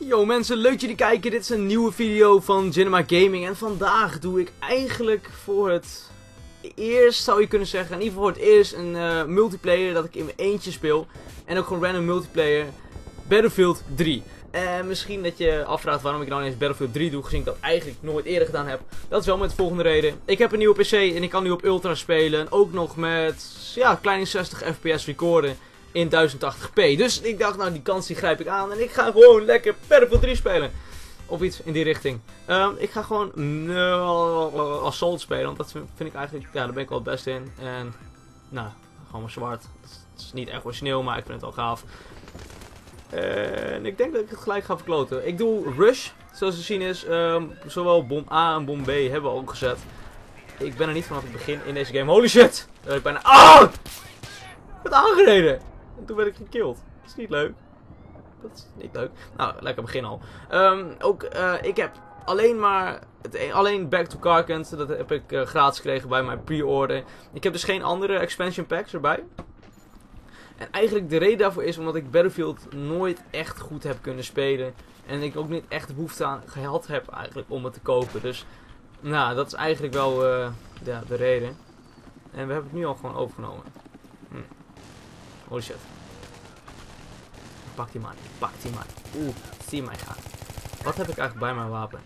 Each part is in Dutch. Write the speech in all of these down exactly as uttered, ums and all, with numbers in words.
Yo mensen, leuk dat jullie kijken. Dit is een nieuwe video van Gnimagaming Gaming. En vandaag doe ik eigenlijk voor het eerst, zou je kunnen zeggen, in ieder geval voor het eerst een uh, multiplayer dat ik in mijn eentje speel. En ook gewoon random multiplayer, Battlefield drie. En misschien dat je afvraagt waarom ik nou ineens Battlefield drie doe, gezien ik dat eigenlijk nooit eerder gedaan heb. Dat is wel met de volgende reden. Ik heb een nieuwe P C en ik kan nu op Ultra spelen. En ook nog met, ja, kleine zestig F P S recorden. In duizend tachtig p. Dus ik dacht, nou, die kans die grijp ik aan. En ik ga gewoon lekker Battlefield drie spelen. Of iets in die richting. Um, ik ga gewoon uh, Assault spelen. Want dat vind ik eigenlijk... Ja, daar ben ik wel het beste in. En... Nou, gewoon maar zwart. Het is niet echt origineel, maar ik vind het wel gaaf. En ik denk dat ik het gelijk ga verkloten. Ik doe Rush. Zoals te zien is. Um, zowel bom A en bom B hebben we ook gezet. Ik ben er niet vanaf het begin in deze game. Holy shit! Daar ben ik bijna... Ah! Ik ben aangereden! En toen werd ik gekild. Dat is niet leuk. Dat is niet leuk. Nou, lekker begin al. Um, ook, uh, ik heb alleen maar... Het, alleen Back to Carcans. Dat heb ik uh, gratis gekregen bij mijn pre-order. Ik heb dus geen andere expansion packs erbij. En eigenlijk de reden daarvoor is omdat ik Battlefield nooit echt goed heb kunnen spelen. En ik ook niet echt de behoefte aan gehad heb eigenlijk om het te kopen. Dus, nou, dat is eigenlijk wel uh, ja, de reden. En we hebben het nu al gewoon overgenomen. Hm. Holy shit. Pak die man, pak die man. Oeh, zie mij gaan. Wat heb ik eigenlijk bij mijn wapen?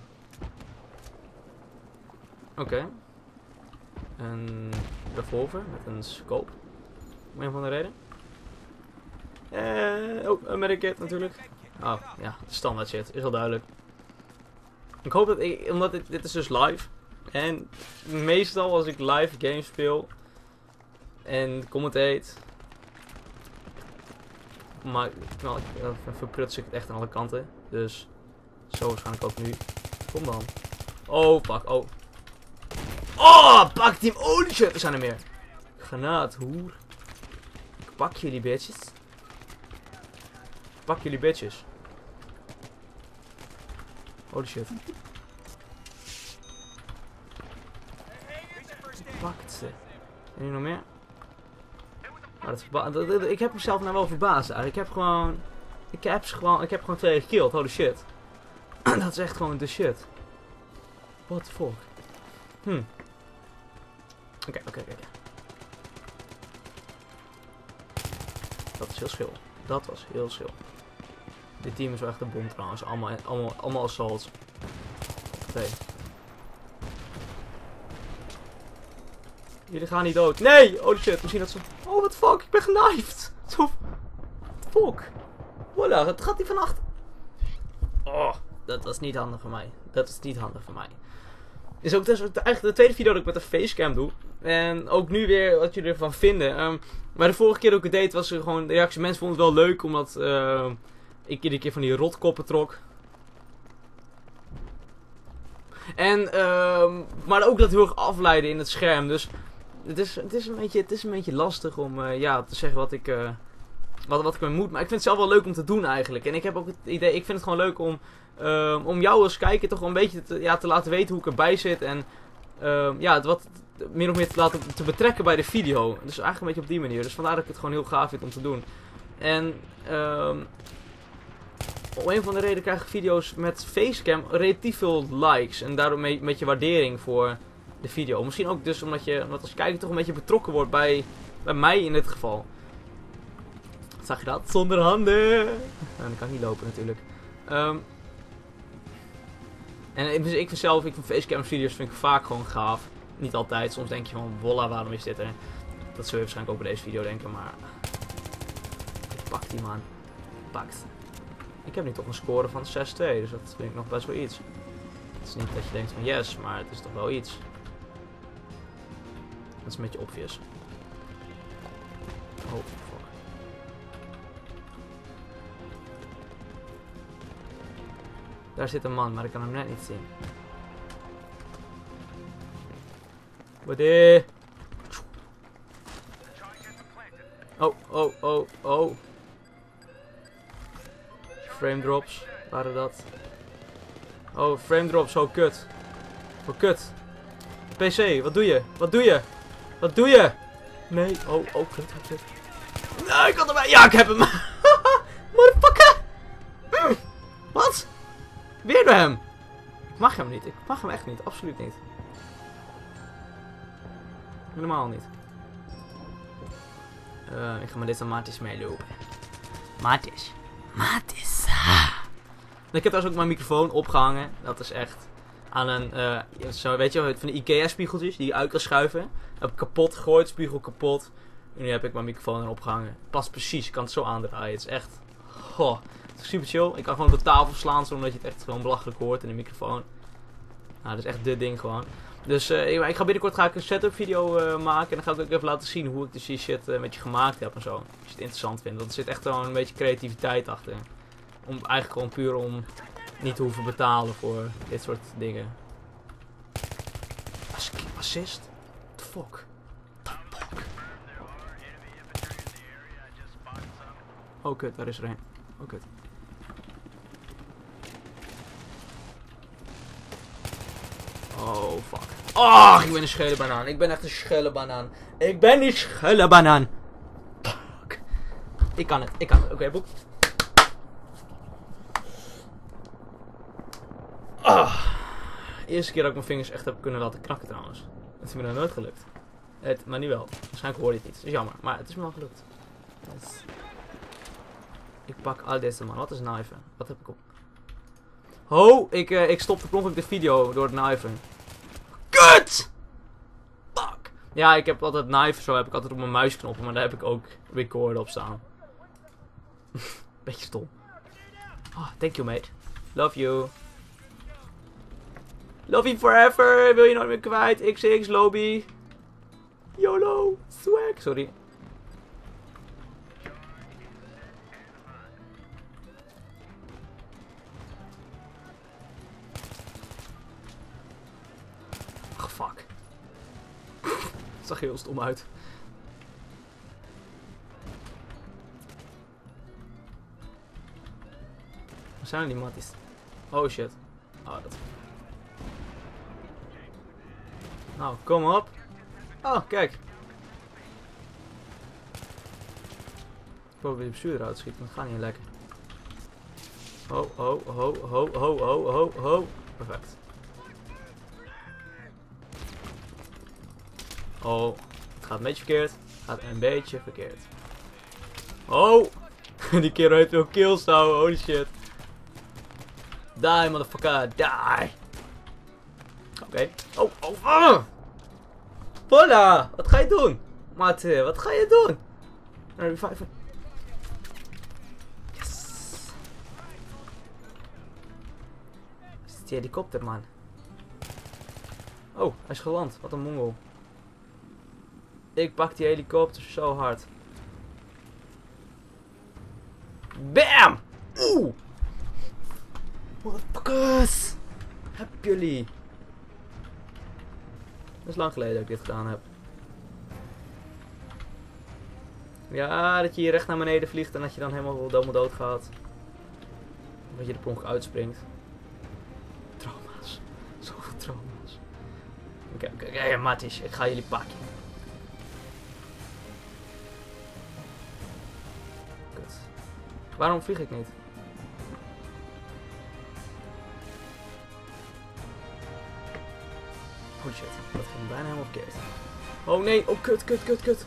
Oké. Okay. Een revolver met een scope. Om een van de reden. Eh, oh, een medikit natuurlijk. Oh, ja, standaard shit. Is al duidelijk. Ik hoop dat ik, omdat dit, dit is dus live. En meestal als ik live games speel en commentate... Maar nou, verpruts ik het echt aan alle kanten. Dus zo waarschijnlijk ook nu. Kom dan. Oh, pak. Oh. Oh, pak die. Oh, die shit. Er zijn er meer. Granaat, hoer. Ik pak jullie bitches. Ik pak jullie bitches. Holy shit. Ik pak ze. En nu nog meer? Maar dat, dat, ik heb mezelf nou wel verbaasd eigenlijk. Ik heb gewoon... Ik heb gewoon, ik heb gewoon twee gekilled. Holy shit. Dat is echt gewoon de shit. What the fuck. Hm. Oké, oké, oké. Dat is heel schil. Dat was heel schil. Dit team is wel echt een bom trouwens. Allemaal, allemaal, allemaal assaults. Nee. Jullie gaan niet dood. Nee! Holy shit. Misschien dat ze... Oh, what the fuck? Ik ben genaaid. What the fuck? Voilà, het gaat die van achter. Oh, dat was niet handig voor mij. Dat is niet handig voor mij. Is ook dus eigenlijk de tweede video dat ik met een facecam doe. En ook nu weer wat jullie ervan vinden. Um, maar de vorige keer dat ik het deed was er gewoon de reactie. Mensen vonden het wel leuk omdat uh, ik iedere keer van die rotkoppen trok. En, um, maar ook dat heel erg afleiden in het scherm. Dus... Het is, het, is een beetje, het is een beetje lastig om uh, ja, te zeggen wat ik, uh, wat, wat ik ermee moet. Maar ik vind het zelf wel leuk om te doen eigenlijk. En ik heb ook het idee, ik vind het gewoon leuk om, uh, om jou als kijker toch wel een beetje te, ja, te laten weten hoe ik erbij zit. En uh, ja, het wat meer of meer te laten te betrekken bij de video. Dus eigenlijk een beetje op die manier. Dus vandaar dat ik het gewoon heel gaaf vind om te doen. En uh, om een van de redenen krijgen video's met facecam relatief veel likes. En daardoor een beetje waardering voor... de video. Misschien ook dus omdat je omdat als kijker toch een beetje betrokken wordt bij, bij mij in dit geval. Zag je dat? Zonder handen! En dan kan ik niet lopen natuurlijk. Um, en dus ik vind zelf, ik vind facecam video's vind ik vaak gewoon gaaf. Niet altijd. Soms denk je van, wolla, waarom is dit er? Dat zul je waarschijnlijk ook bij deze video denken, maar... Ik pak die man. Pakt. Ik heb nu toch een score van zes twee, dus dat vind ik nog best wel iets. Het is niet dat je denkt van yes, maar het is toch wel iets. Dat is een beetje obvious. Oh, fuck. Daar zit een man, maar ik kan hem net niet zien. Wade! Oh, oh, oh, oh. Frame drops waren dat. Oh, frame drops, oh kut. Oh kut. P C, wat doe je? Wat doe je? Wat doe je? Nee. Oh, oh, kut, kut. Nee, ik had hem. Ja, ik heb hem. Motherfucker. Mm. Wat? Weer door hem. Ik mag hem niet. Ik mag hem echt niet. Absoluut niet. Helemaal niet. Uh, ik ga maar dit aan Matis meelopen. Matis. Matis. Ik heb trouwens ook mijn microfoon opgehangen. Dat is echt aan een, uh, zo, weet je, van de IKEA-spiegeltjes die je uit kan schuiven. Dat heb ik kapot gegooid, spiegel kapot. En nu heb ik mijn microfoon erop gehangen. Past precies, ik kan het zo aandraaien. Het is echt, goh, het is super chill. Ik kan gewoon de tafel slaan, zodat je het echt gewoon belachelijk hoort in de microfoon. Nou, dat is echt dit ding gewoon. Dus uh, ik ga binnenkort ga ik een setup video uh, maken. En dan ga ik ook even laten zien hoe ik dus die shit uh, met je gemaakt heb en zo. Als je het interessant vindt. Want er zit echt gewoon een beetje creativiteit achter. Om, eigenlijk gewoon puur om niet te hoeven betalen voor dit soort dingen. Assist? What the fuck? What the fuck? Oh kut, daar is er een. Oh kut. Oh fuck. Oh, ik ben een schelle banaan. Ik ben echt een schelle banaan. Ik ben een schelle banaan. Fuck. Ik kan het, ik kan het. Oké, okay, boek. Oh. Eerste keer dat ik mijn vingers echt heb kunnen laten knakken trouwens. Het is me nog nooit gelukt. Het, maar nu wel. Waarschijnlijk hoor je het niet. Dat is jammer. Maar het is me al gelukt. Yes. Ik pak al deze man. Wat is kniven? Wat heb ik op? Ho! Ik, uh, ik stopte per ongeluk de video door het kniven. Kut! Fuck! Ja, ik heb altijd kniven. Zo heb ik altijd op mijn muisknoppen. Maar daar heb ik ook recorden op staan. Beetje stom. Oh, thank you mate. Love you. Love you forever, wil je nooit meer kwijt, X X, lobby. YOLO, swag, sorry. Ach, fuck. Het zag heel stom uit. Waar zijn er die matties? Oh shit. Oh, dat... Nou, kom op. Oh, kijk. Ik probeer de bestuurder eruit te schieten, maar het gaat niet lekker. Ho, ho, ho, ho, ho, ho, ho, ho. Perfect. Oh, het gaat een beetje verkeerd. Het gaat een beetje verkeerd. Oh, die kerel heeft veel kills nou, holy shit. Die, motherfucker, die. Oké. Okay. Oh, oh, ah! Hola! Wat ga je doen? Maat, wat ga je doen? Revive. Yes! Waar zit die helikopter, man? Oh, hij is geland. Wat een mongol. Ik pak die helikopter zo hard. Bam! Oeh! Motherfuckers! Heb jullie? Dat is lang geleden dat ik dit gedaan heb. Ja, dat je hier recht naar beneden vliegt en dat je dan helemaal dood, dood gaat. Dat je de pronk uitspringt. Trauma's. Zoveel trauma's. Oké, okay, okay, okay, Matis, ik ga jullie pakken. Kut. Waarom vlieg ik niet? Oh shit, dat ging bijna helemaal verkeerd. Oh nee, oh kut, kut, kut, kut.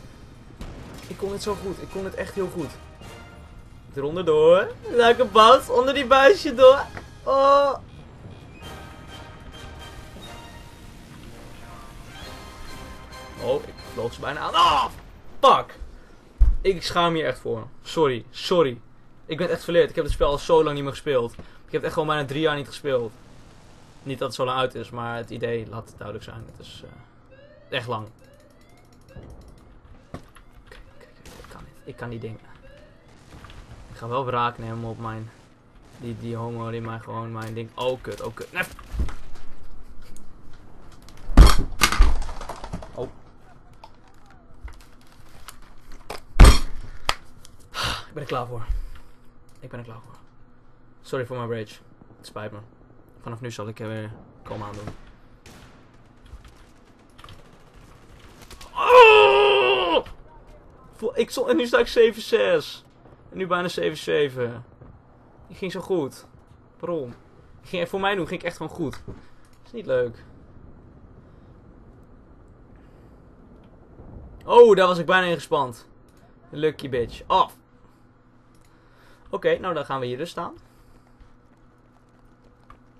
Ik kon het zo goed, ik kon het echt heel goed. Eronder door. Leuke bounce, onder die buisje door. Oh. Oh, ik vloog ze bijna aan. Oh, fuck. Ik schaam me hier echt voor. Sorry, sorry. Ik ben echt verleerd, ik heb het spel al zo lang niet meer gespeeld. Ik heb het echt gewoon bijna drie jaar niet gespeeld. Niet dat het zo lang uit is, maar het idee laat het duidelijk zijn. Het is uh, echt lang. Kijk, kijk, ik kan niet. Ik kan die dingen. Ik ga wel wraak nemen op mijn... Die, die homo die mij gewoon mijn ding... Oh kut, oh kut. Nee. Oh. Ik ben er klaar voor. Ik ben er klaar voor. Sorry voor mijn rage. Het spijt me. Vanaf nu zal ik er weer komen aan doen. Oh! Ik stond, en nu sta ik zeven zes. En nu bijna zeven zeven. Ik ging zo goed. Waarom? Ging jij voor mij doen, ging ik echt gewoon goed. Dat is niet leuk. Oh, daar was ik bijna in gespand. Lucky bitch. Oh. Oké, okay, nou dan gaan we hier dus staan.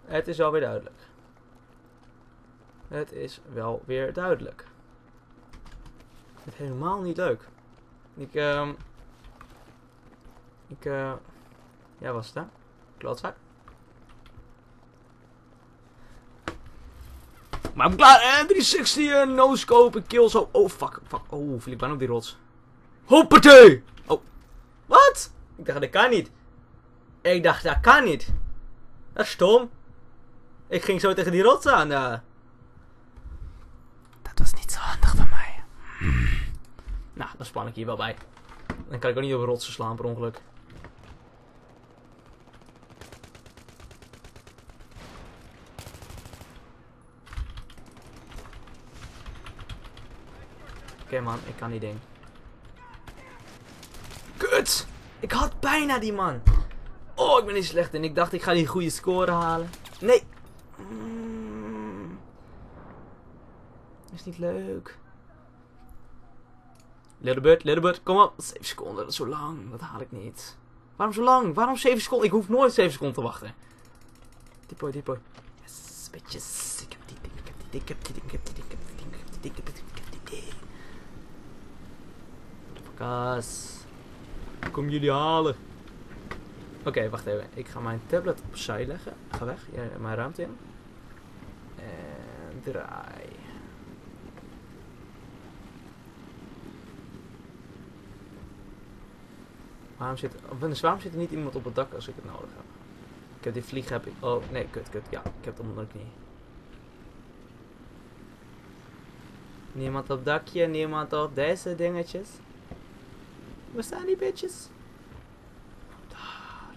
Het is wel weer duidelijk. Het is wel weer duidelijk. Ik vind het helemaal niet leuk. Ik, ehm... Uh, ik, eh... Uh, ja, was het, hè? Klootzak. Maar ik ben klaar. En driehonderdzestig, no scope, kill zo. Oh, fuck, fuck. Oh, viel ik bijna op die rots. Hoppatee! Oh. Wat? Ik dacht, dat kan niet. Ik dacht, dat kan niet. Dat is stom. Ik ging zo tegen die rots aan. Uh. Dat was niet zo handig van mij. Hmm. Nou, dan span ik hier wel bij. Dan kan ik ook niet op rotsen slaan per ongeluk. Oké, man, ik kan die ding. Kut! Ik had bijna die man. Oh, ik ben niet slecht en ik dacht ik ga die goede score halen. Nee. Mm. Is niet leuk. Littlebird, Littlebird, kom op. zeven seconden, dat is zo lang. Dat haal ik niet. Waarom zo lang? Waarom zeven seconden? Ik hoef nooit zeven seconden te wachten. Diepooi, diepooi. Yes, bitches. Ik heb die ding, ik heb die ding, ik heb die ding, ik heb die ding, ik heb die ding, ik heb die ding, ik heb die ding. Kaas. Kom jullie halen. Oké, okay, wacht even. Ik ga mijn tablet opzij leggen. Ga weg. Ja, mijn ruimte in. En draai. Waarom zit, dus waarom zit er niet iemand op het dak als ik het nodig heb? Ik heb die vlieg heb ik. Oh, nee, kut, kut. Ja, ik heb het onder de knie. Niemand op dakje, niemand op deze dingetjes. Waar staan die bitches? Daar.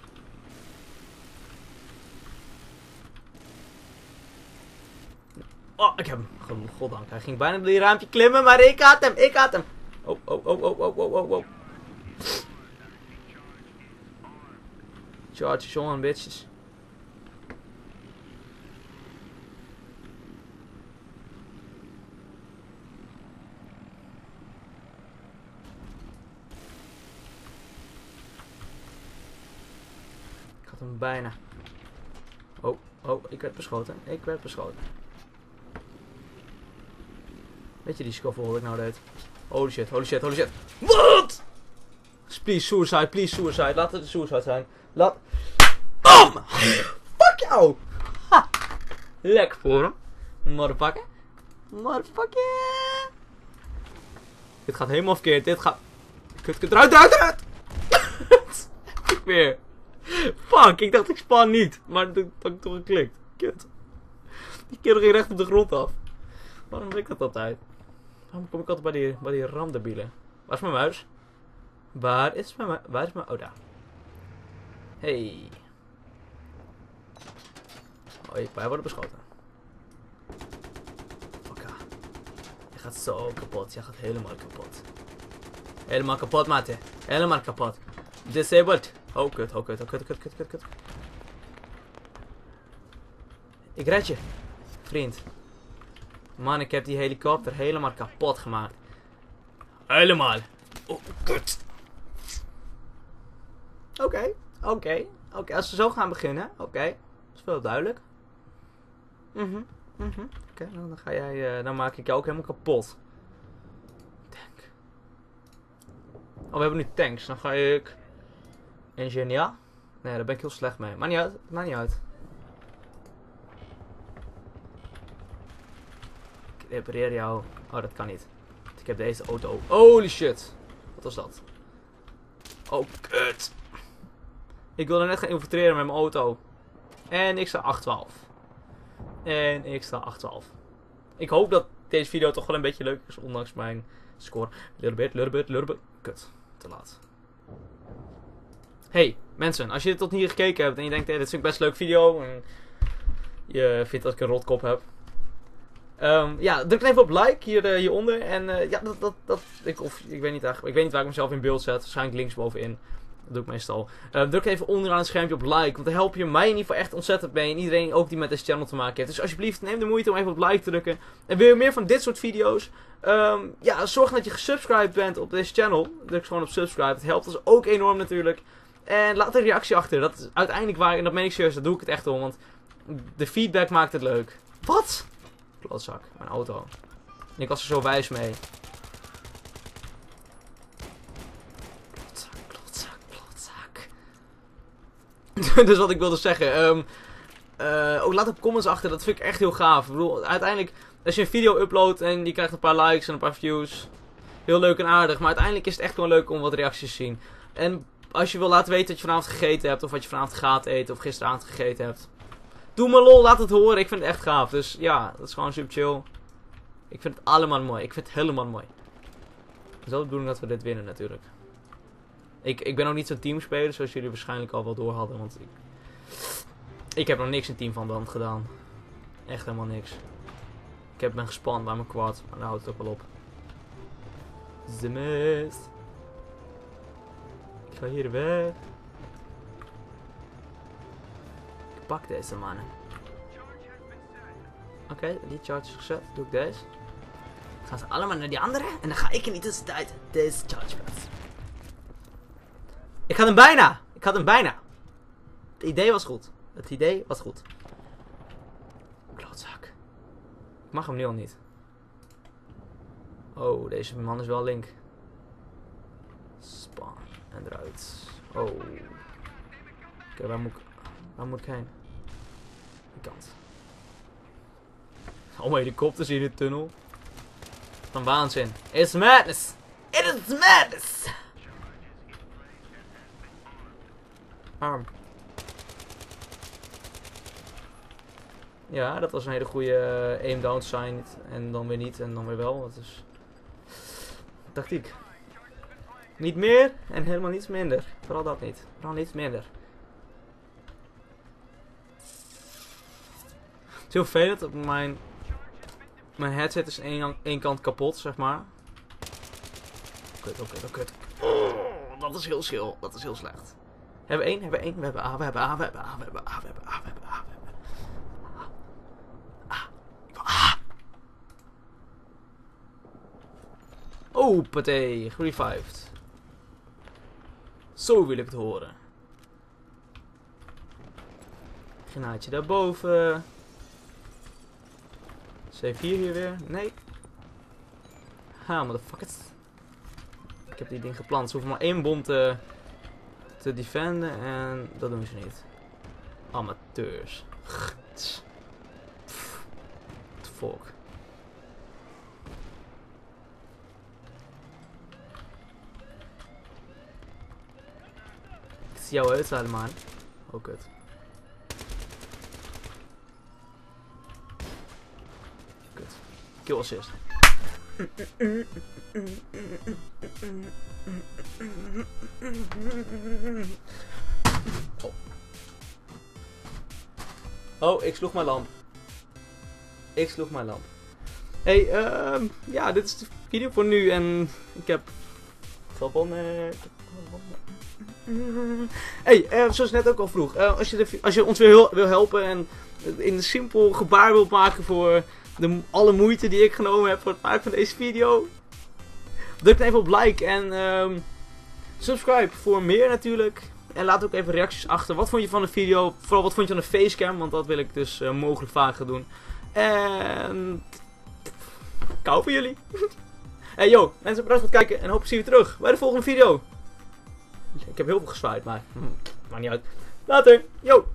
Oh, ik heb hem. Goddank. Hij ging bijna door die raampje klimmen, maar ik had hem. Ik had hem. Oh, oh, oh, oh, oh, oh, oh, oh. Charge on, bitches. Bijna. Oh, oh, ik werd beschoten. Ik werd beschoten. Weet je die scoffel wat ik nou deed? Holy shit, holy shit, holy shit. Wat? Please, suicide, please, suicide. Laat het een suicide zijn. Laat... BAM! Fuck jou! Ha! Lek voor hem. Motherfucker. Motherfucker. Dit gaat helemaal verkeerd. Dit gaat... Kut, kut, eruit, eruit, eruit! Kut weer. Fuck, ik dacht ik span niet, maar dat had ik toch geklikt. Kut. Die kerel ging recht op de grond af. Waarom doe ik dat altijd? Waarom kom ik altijd bij die, bij die ramdebielen? Waar is mijn muis? Waar is mijn muis? Waar is mijn... Oh, daar. Hey. Oh, wij worden beschoten. Fuck ja. Je gaat zo kapot. Je gaat helemaal kapot. Helemaal kapot, mate. Helemaal kapot. Disabled. Oh kut, oh kut, oh kut, kut, kut, kut, kut. Ik red je, vriend. Man, ik heb die helikopter helemaal kapot gemaakt. Helemaal. Oh kut. Oké, okay, oké, okay, oké. Okay. Als we zo gaan beginnen, oké. Okay. Dat is wel duidelijk. Mhm, mhm. Oké, okay, nou, dan ga jij, uh, dan maak ik jou ook helemaal kapot. Tank. Oh, we hebben nu tanks. Dan ga ik... Ingenia? Nee, daar ben ik heel slecht mee. Maakt niet uit, maakt niet uit. Ik repareer jou. Oh, dat kan niet. Ik heb deze auto. Holy shit. Wat was dat? Oh, kut. Ik wilde net gaan infiltreren met mijn auto. En ik sta acht twaalf. En ik sta acht twaalf. Ik hoop dat deze video toch wel een beetje leuk is, ondanks mijn score. Lurbit, lurbit, lurbit. Kut. Te laat. Hey mensen, als je dit tot hier gekeken hebt en je denkt, hey, dit is een best leuk video en je vindt dat ik een rotkop heb. Um, ja, druk even op like hier, uh, hieronder en uh, ja, dat, dat, dat ik, of, ik, weet niet, ik weet niet waar ik mezelf in beeld zet, waarschijnlijk linksbovenin. Dat doe ik meestal. Uh, druk even onderaan het schermpje op like. Want daar help je mij in ieder geval echt ontzettend mee. En iedereen ook die met deze channel te maken heeft. Dus alsjeblieft, neem de moeite om even op like te drukken. En wil je meer van dit soort video's? Um, ja, zorg dat je gesubscribed bent op deze channel. Druk gewoon op subscribe. Het helpt ons ook enorm natuurlijk. En laat een reactie achter. Dat is uiteindelijk waar. En dat meen ik serieus. Daar doe ik het echt om. Want de feedback maakt het leuk. Wat? Klootzak. Mijn auto. En ik was er zo wijs mee. Dus wat ik wilde zeggen, um, uh, ook laat op comments achter, dat vind ik echt heel gaaf. Ik bedoel, uiteindelijk, als je een video uploadt en je krijgt een paar likes en een paar views, heel leuk en aardig. Maar uiteindelijk is het echt gewoon leuk om wat reacties te zien. En als je wil laten weten wat je vanavond gegeten hebt, of wat je vanavond gaat eten, of gisteravond gegeten hebt. Doe maar lol, laat het horen, ik vind het echt gaaf. Dus ja, dat is gewoon super chill. Ik vind het allemaal mooi, ik vind het helemaal mooi. Het is wel de bedoeling dat we dit winnen natuurlijk. Ik, ik ben ook niet zo'n teamspeler, zoals jullie waarschijnlijk al wel door hadden, want ik, ik heb nog niks in team van de hand gedaan. Echt helemaal niks. Ik heb ben gespannen bij mijn quad, maar daar houdt het ook wel op. De mist. Ik ga hier weg. Ik pak deze mannen. Oké, okay, die charge is gezet. Doe ik deze. Dan gaan ze allemaal naar die andere en dan ga ik er niet tussen tijd deze charge plaatsen. Ik had hem bijna. Ik had hem bijna. Het idee was goed. Het idee was goed. Klootzak. Ik mag hem nu al niet. Oh, deze man is wel link. Spawn. En eruit. Oh. Oké, okay, waar moet ik... Waar moet ik heen? Die kant. Allemaal helikopters in de tunnel. Van waanzin. It's madness. It is madness. Arm. Ja, dat was een hele goede aim down sign. En dan weer niet en dan weer wel. Dat is tactiek. Niet meer en helemaal niets minder. Vooral dat niet. Vooral niets minder. Het is heel vervelend op mijn... Mijn headset is aan één kant kapot, zeg maar. Kut, oké, oké. Oh, dat is heel schil. Dat is heel slecht. We hebben één, we hebben één, we hebben A, we hebben A, we hebben A, we hebben A, we hebben A, we hebben A, we hebben A. A. Ik wil A. Oh, paté, revived. Zo wil ik het horen. Genaatje daarboven. C vier hier weer, nee. Ha, motherfuckers. Ik heb die ding geplant, ze hoeven maar één bom te... te defenden en dat doen ze niet. Amateurs. What the fuck. Ik zie jou uithalen, man. Oh, kut. Kut. Kill assist. Oh. Oh, ik sloeg mijn lamp. Ik sloeg mijn lamp. Hey, uh, ja, dit is de video voor nu en ik heb gewonnen. Hey, uh, zoals ik net ook al vroeg, uh, als, je de, als je ons wil, wil helpen en in een simpel gebaar wilt maken voor de, alle moeite die ik genomen heb voor het maken van deze video, druk dan even op like en um, subscribe voor meer natuurlijk. En laat ook even reacties achter. Wat vond je van de video? Vooral wat vond je van de facecam? Want dat wil ik dus uh, mogelijk vaker doen. En... Kou voor jullie. Hey yo, mensen, bedankt voor het kijken. En hopelijk zien we je terug bij de volgende video. Ik heb heel veel gezwaaid, maar... Maakt niet uit. Later. Yo.